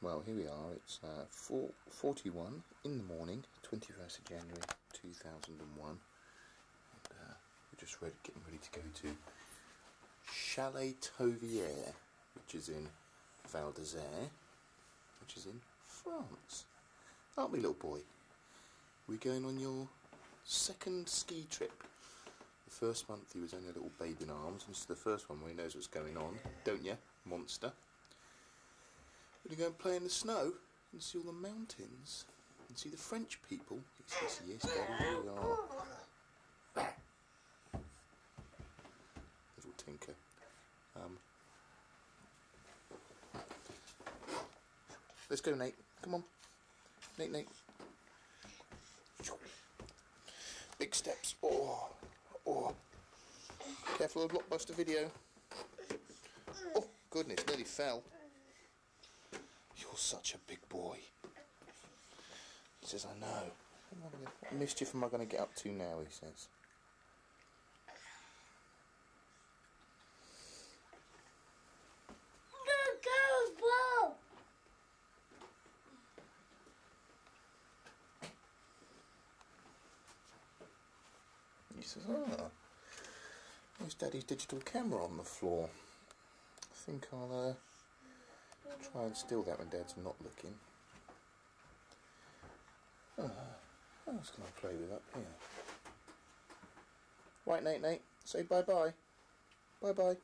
Well, here we are. It's 4:41 in the morning, 21st of January 2001. And, we're just getting ready to go to Chalet Toviere, which is in Val-d'Isère, which is in France. Aren't we, little boy? We're going on your second ski trip. The first month he was only a little babe in arms, and this is the first one where he knows what's going on, don't you, monster? We're going to go and play in the snow and see all the mountains and see the French people. Yes, yes, there we are. Little tinker. Let's go, Nate. Come on. Nate, Nate. Big steps. Oh, oh. Careful of the blockbuster video. Oh, goodness, nearly fell. You're such a big boy. He says, I know. What mischief am I going to get up to now, he says. Go, go, blow! He says, ah, where's Daddy's digital camera on the floor? I think I'll, try and steal that when Dad's not looking. What else can I play with up here? Right, Nate, Nate, say bye-bye. Bye-bye.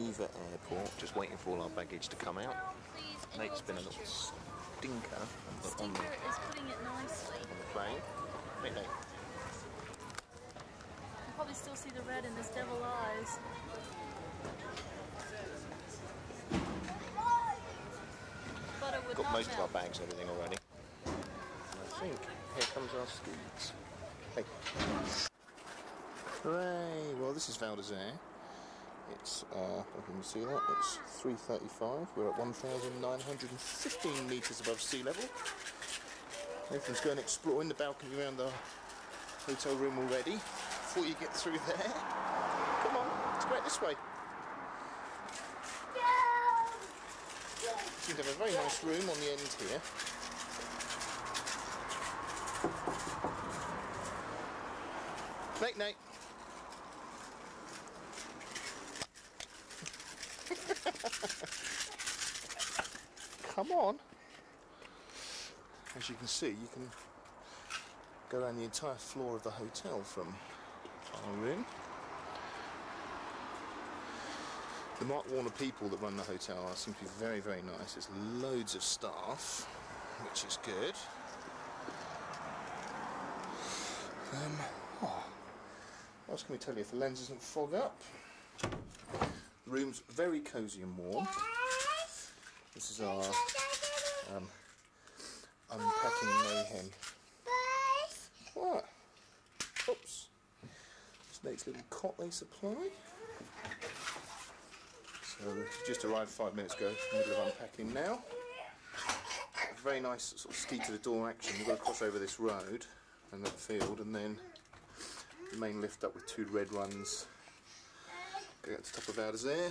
Eva Airport, just waiting for all our baggage to come out. No, Nate's been a little stinker. Stinker is putting it nicely. On the plane. Nate, Nate. You can probably still see the red in his devil eyes. Got most of our bags and everything already. I think here comes our skis. Hey. Hooray! Well, this is Val-d'Isère. It's, I can see that, it's 3:35. We're at 1,915 metres above sea level. Nathan's going exploring the balcony around the hotel room already. Before you get through there. Come on, let's go out this way. We have a very nice room on the end here. Night, night. Come on. As you can see, you can go around the entire floor of the hotel from our room. The Mark Warner people that run the hotel are simply very, very nice. There's loads of staff, which is good. What else can we tell you if the lens isn't fog up? The room's very cosy and warm. This is our unpacking mayhem. What? Oops. It's Nate's little cot they supply. Just arrived 5 minutes ago, middle of unpacking now. Very nice sort of ski to the door action. We've got to cross over this road and that field, and then the main lift up with two red runs. Go out to the top of Val-d'Isère,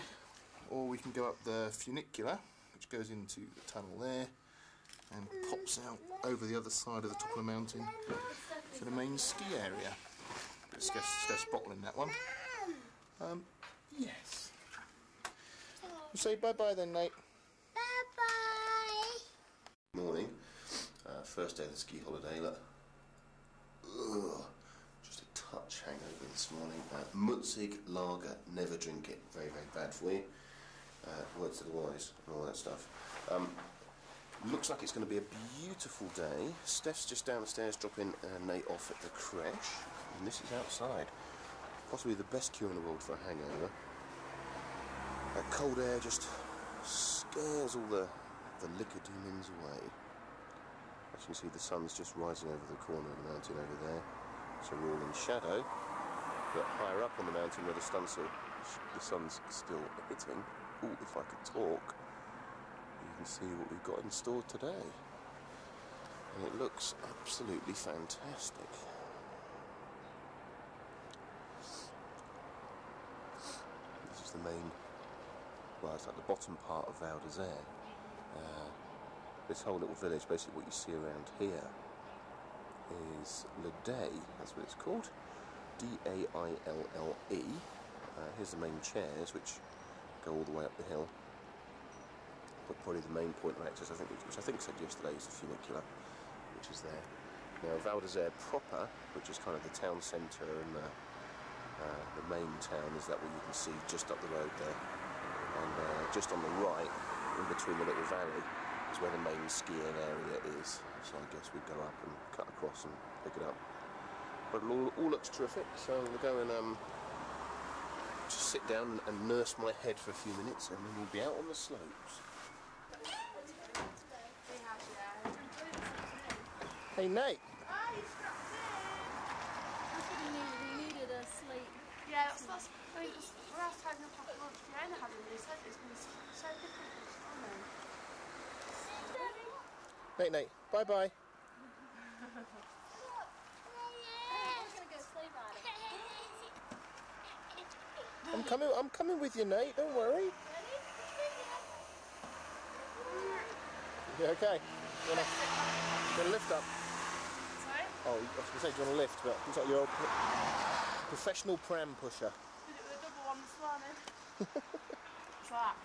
or we can go up the funicular, which goes into the tunnel there and pops out over the other side of the top of the mountain to the main ski area. It's just bottling that one. Yes. Say bye-bye then, Nate. Bye-bye. Morning. First day of the ski holiday. Look. Ugh. Just a touch hangover this morning. Mutzig Lager. Never drink it. Very, very bad for you. Words to the wise and all that stuff. Looks like it's going to be a beautiful day. Steph's just downstairs dropping Nate off at the creche. And this is outside. Possibly the best cure in the world for a hangover. That cold air just scares all the liquor demons away. As you can see, the sun's just rising over the corner of the mountain over there. So we're all in shadow, but higher up on the mountain where the sun's still hitting. Ooh, if I could talk, you can see what we've got in store today. And it looks absolutely fantastic. This is the main... Well, it's like the bottom part of Val-d'Isère. This whole little village, basically what you see around here is La Daille, that's what it's called, D-A-I-L-L-E. Here's the main chairs, which go all the way up the hill. But probably the main point of access, I think, which I think said yesterday, is the funicular, which is there. Now Val-d'Isère proper, which is kind of the town centre and the main town, is that what you can see just up the road there. And just on the right, in between the little valley, is where the main skiing area is. So I guess we'd go up and cut across and pick it up. But it all looks terrific, so we'll go and just sit down and nurse my head for a few minutes, and then we'll be out on the slopes. Hey Nate! Hi, you strapped in! We needed a sleep. Yeah, that's I mean, we're out having a proper lunch. We only had one, so it's been so difficult. Nate, bye bye! I'm going to go sleep on it. I'm coming with you, Nate, don't worry. You okay? You want to lift up? Oh, I was going to say, do you want to lift, but it's like your old professional pram pusher. Did it with a double one this morning. It's like...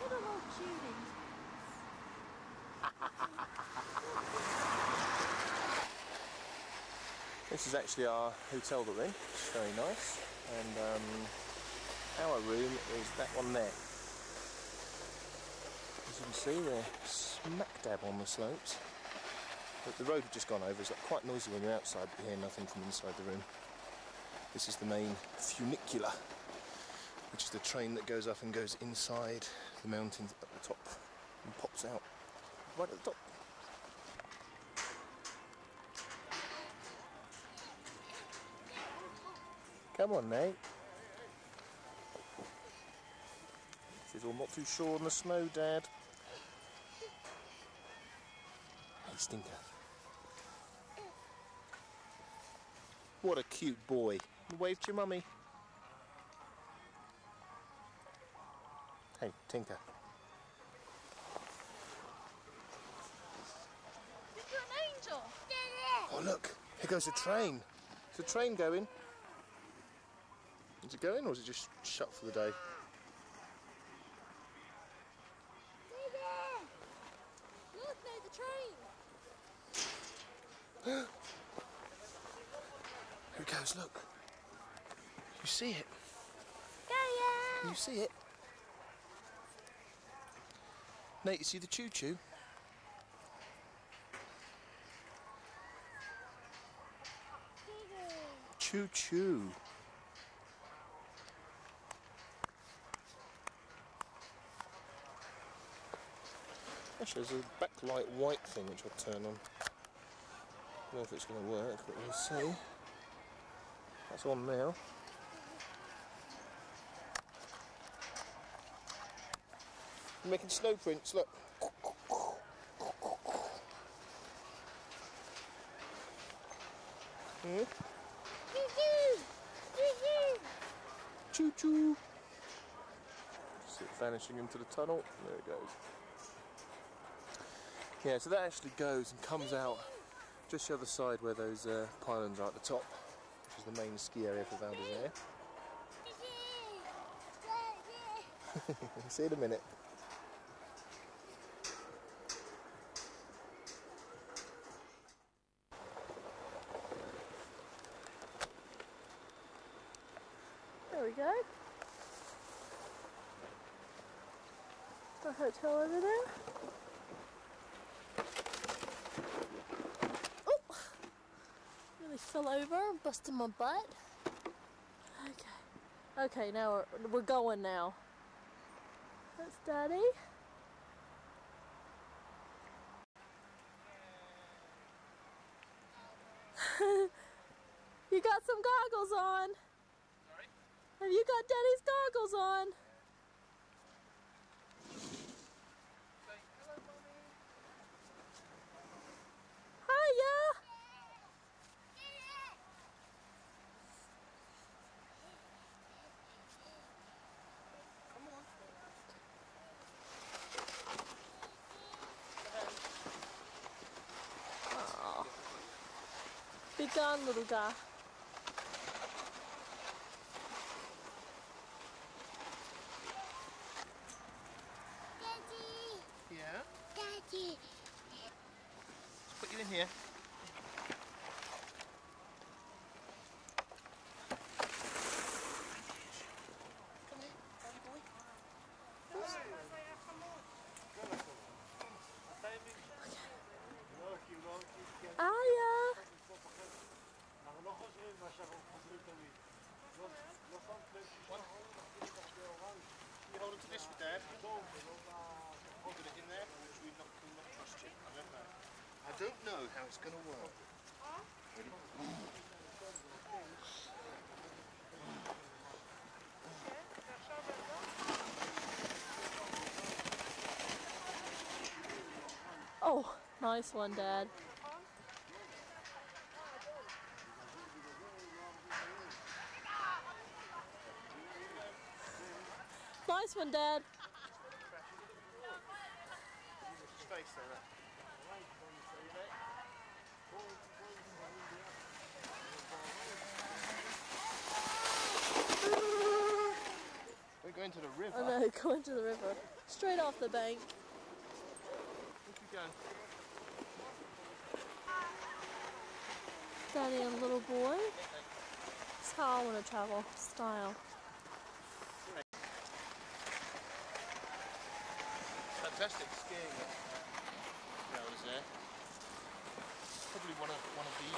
What an old cutie. This is actually our hotel that we're in. It's very nice. And our room is that one there. As you can see, they're smack dab on the slopes. But the road we've just gone over is quite noisy when you're outside, but you hear nothing from inside the room. This is the main funicular, which is the train that goes up and goes inside the mountains at the top and pops out right at the top. Come on, mate. She says, well, not too sure on the snow, Dad. Stinker. What a cute boy. Wave to your mummy. Hey, Tinker. Look at an angel. Oh, look. Here goes a train. Is the train going? Is it going or is it just shut for the day? Look, you see it. Can you see it? Nate, you see the choo-choo? Choo-choo. Actually, there's a backlight white thing which I'll turn on. I don't know if it's going to work, but we'll see. That's on now. We're making snow prints, look. Choo choo! Just it vanishing into the tunnel. There it goes. Yeah, so that actually goes and comes out just the other side where those pylons are at the top. Which is the main ski area for Val-d'Isère. See you in a minute. There we go. The hotel over there. I fell over, busted my butt. Okay, okay, now we're going now. That's Daddy. You got some goggles on. Sorry? Have you got Daddy's goggles on? Say hello, Mommy. Hiya. 이간으로 가. Daddy. Yeah. Daddy. Let's put you in here. Oh, nice one, Dad. Nice one, Dad. We're going to the river. I know, going to the river. Straight off the bank. Daddy and little boy. That's how I want to travel. Style. Fantastic skiing at Val-d'Isère. Probably one of the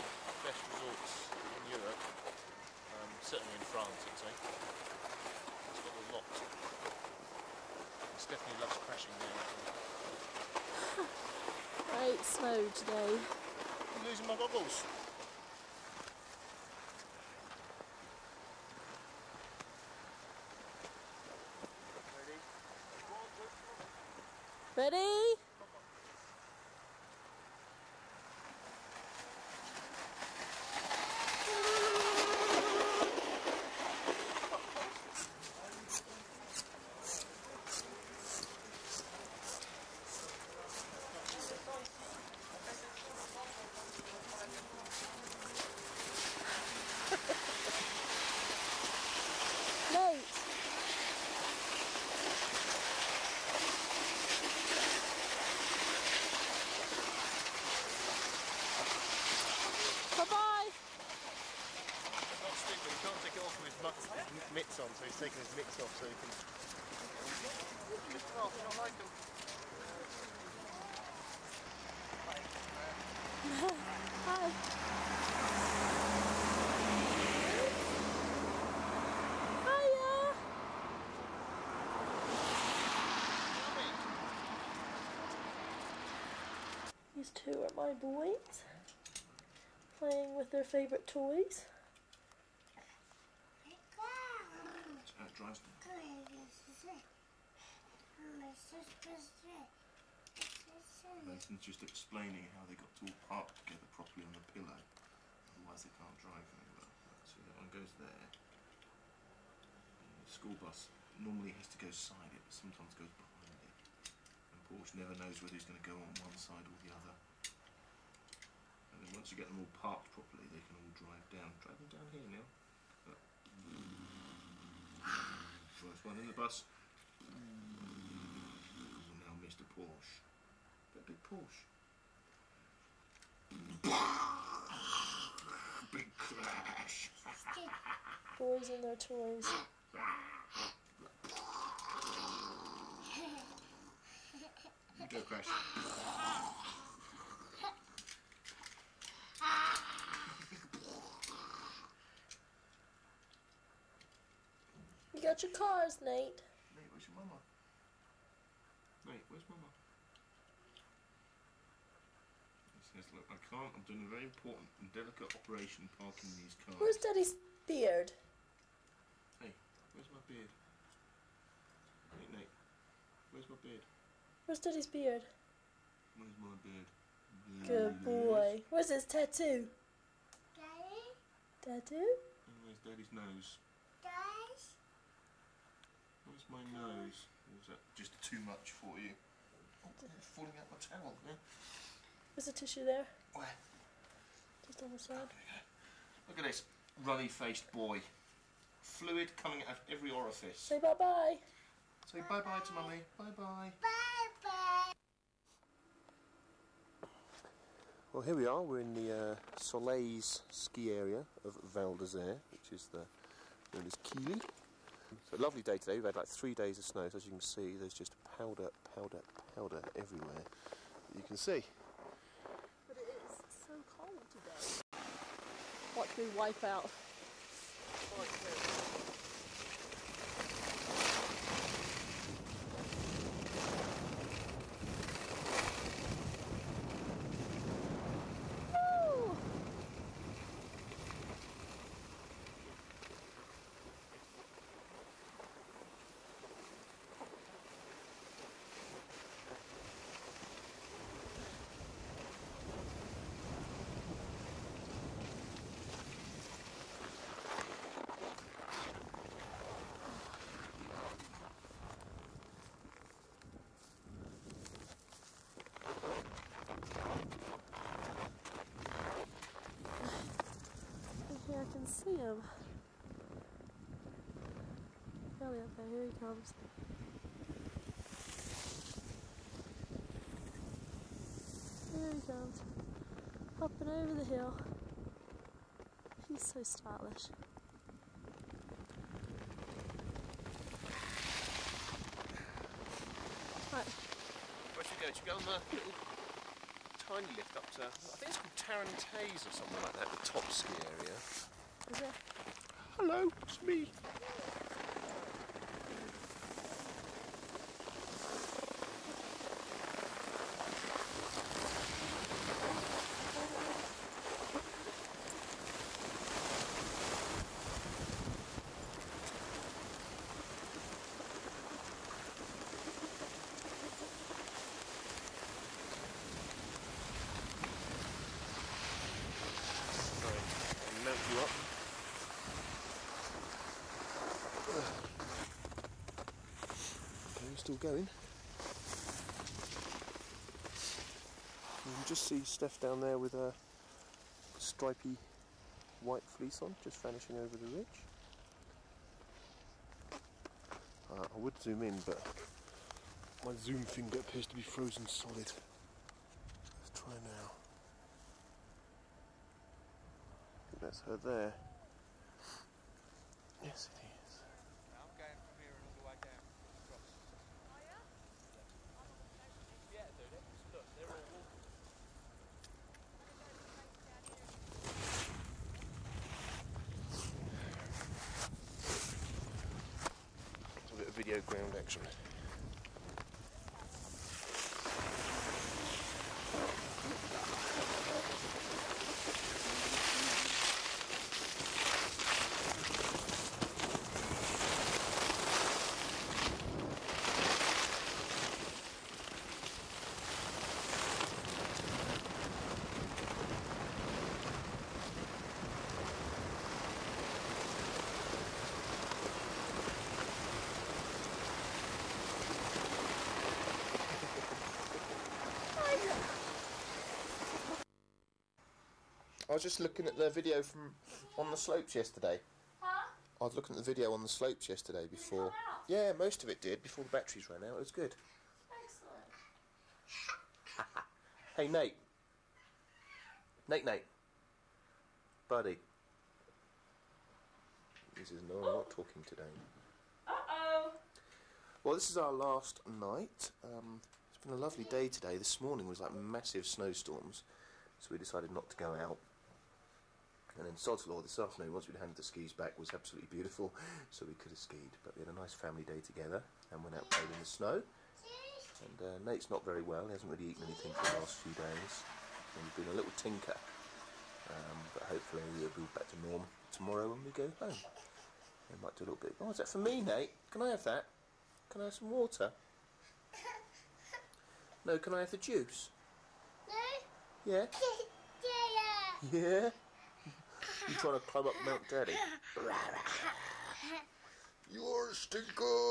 best resorts in Europe. Certainly in France, I'd say. It's got a lot. Stephanie loves crashing there. Great snow today. I'm losing my goggles. Ready? Ready? Mitts on, so he's taking his mitts off so he can. Oh, I like them. Hi. Hiya. These two are my boys playing with their favourite toys. Drives them. Nathan's just explaining how they got to all park together properly on the pillow, otherwise they can't drive very well. So that one goes there. The school bus normally has to go side it, but sometimes goes behind it. And Porsche never knows whether he's going to go on one side or the other. And then once you get them all parked properly, they can all drive down. Drive them down here, Neil. First one in the bus. Now Mr. Porsche. Big Porsche. Big crash. Boys and their toys. You go, Crash. Got your cars, Nate. Nate, where's your mama? Nate, where's mama? He says, look, I can't. I'm doing a very important and delicate operation parking these cars. Where's Daddy's beard? Hey, where's my beard? Nate, Nate, where's my beard? Where's Daddy's beard? Where's my beard? There. Good boy. Where's his tattoo? Daddy? Tattoo? And where's Daddy's nose? Daddy's? Where's my nose? Or was that just too much for you? Oh, it's falling out my towel. Yeah. There's a tissue there. Where? Just on the side. Look at this ruddy-faced boy. Fluid coming out of every orifice. Say bye-bye. Say bye-bye to mummy. Bye-bye. Bye-bye. Well, here we are. We're in the Soleil's ski area of Val-d'Isère, which is known as Keeley. So a lovely day today. We've had like 3 days of snow, so as you can see, there's just powder, powder, powder everywhere that you can see. But it is so cold today. What do we wipe out? See him. Probably up there. Here he comes. Here he comes. Hopping over the hill. He's so stylish. Right. Where should we go? Should we go on the little tiny lift up to, I think it's called Tarentaise or something like that, the top ski area. Is it? Hello, it's me. Sorry, mount you up. Still going. You can just see Steph down there with a stripy white fleece on, just vanishing over the ridge. I would zoom in, but my zoom finger appears to be frozen solid. Let's try now. I think that's her there. Yes, it is. Video ground action. I was just looking at the video from on the slopes yesterday. Huh? I was looking at the video on the slopes yesterday before. Did it come out? Yeah, most of it did before the batteries ran out. It was good. Excellent. Hey, Nate. Nate. Buddy. This is no, I'm not talking today. Uh-oh. Well, this is our last night. It's been a lovely day today. This morning was like massive snowstorms, so we decided not to go out. And then sod's law this afternoon, once we'd handed the skis back, was absolutely beautiful, so we could have skied. But we had a nice family day together and went out playing in the snow. And Nate's not very well, he hasn't really eaten anything for the last few days. And he's been a little tinker. But hopefully he'll be back to normal tomorrow when we go home. He might do a little bit. Oh, is that for me, Nate? Can I have that? Can I have some water? No, can I have the juice? Yeah? Yeah? Yeah? You trying to climb up Mount Daddy? You're a stinker!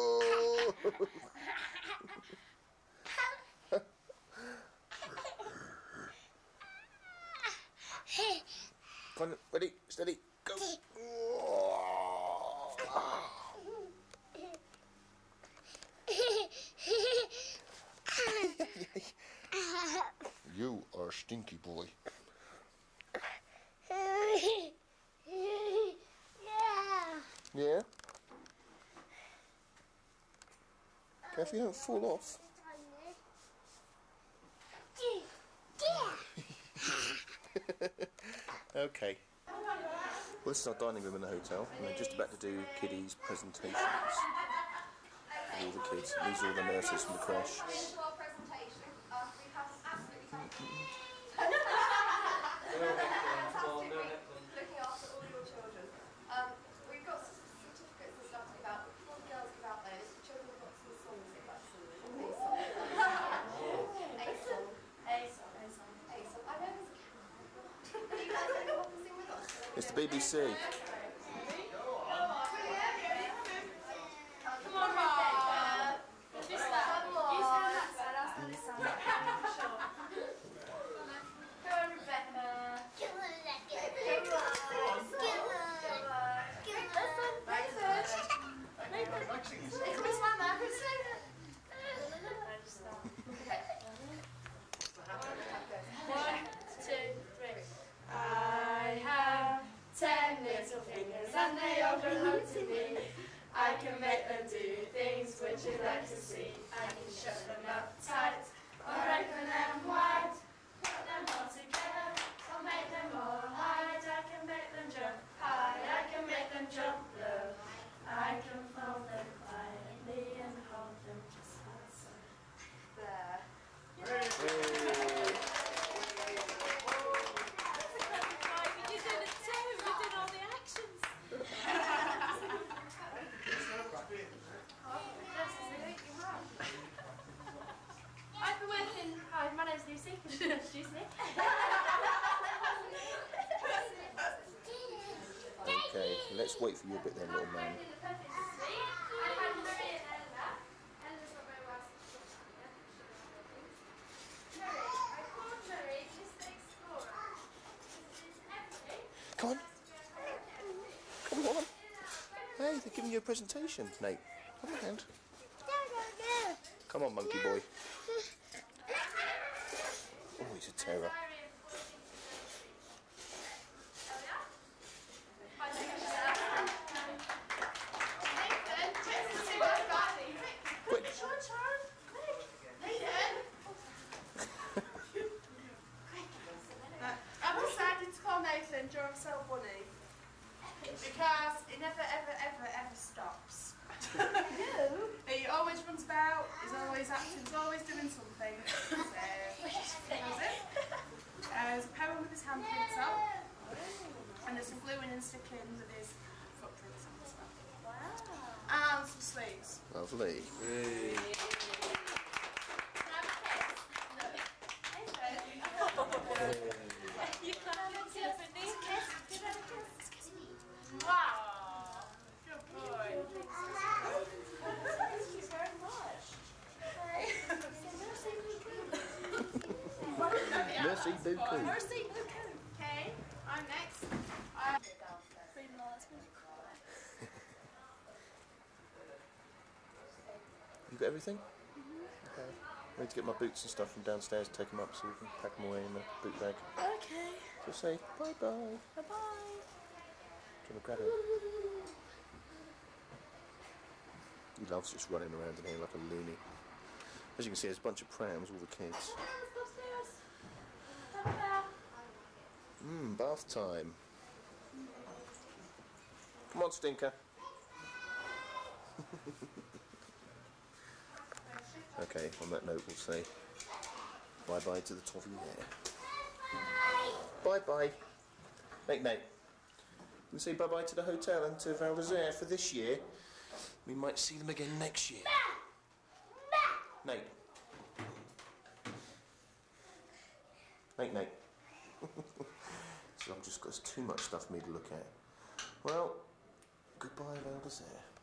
stinky boy. Yeah. Yeah? Careful you don't fall off. Okay. Well, this is our dining room in the hotel. We're just about to do kiddies' presentations. All the kids. These are all the nurses from the crash. Looking after all your children. We've got certificates and stuff to give out, but before the girls give out those, the children have got some songs they'd like to sing. A song. I know there's a camera. Do you guys know what to sing with us? It's the BBC. And they all belong to me. I can make them do things which you like to see. I can shut them up tight or open them wide. Put them all together or make them all hide. I can make them jump high. I can make them jump low. I can fold them quietly and hold them just like so. There. Yay. I've been working. Hi, my name's Lucy. Can you introduce me? Okay, let's wait for you a bit then, little man. Come on. Come on. Hey, they're giving you a presentation, Nate. Hold my hand. Come on, monkey boy. Oh, he's a terror. I've decided to call Nathan draw himself bunny because it never, ever stops. He always runs about, he's always acting, he's always doing something. So, there's a poem with his handprints on, and there's some gluing and sticking with his footprints on as well. Wow. And some sleeves. Lovely. Yay. You can't look here for these kids. Kiss me. Wow. Good boy. Thank you very much. Mercy Boo Coo. Mercy Boo Coo. Okay, I'm next. I'm you got everything? Mm-hmm. Okay. I need to get my boots and stuff from downstairs, take them up so we can pack them away in the boot bag. Okay. So say bye bye. Bye bye. Do you want to grab it? He loves just running around in here like a loony. As you can see, there's a bunch of prams, all the kids. Mmm, bath time. Come on, Stinker. Okay, on that note, we'll say bye-bye to the Toviere. Bye-bye. Nate. We'll say bye-bye to the hotel and to Val-d'Isère for this year. We might see them again next year. Nate. Nate. So I've just got too much stuff for me to look at. Well, goodbye, Val-d'Isère.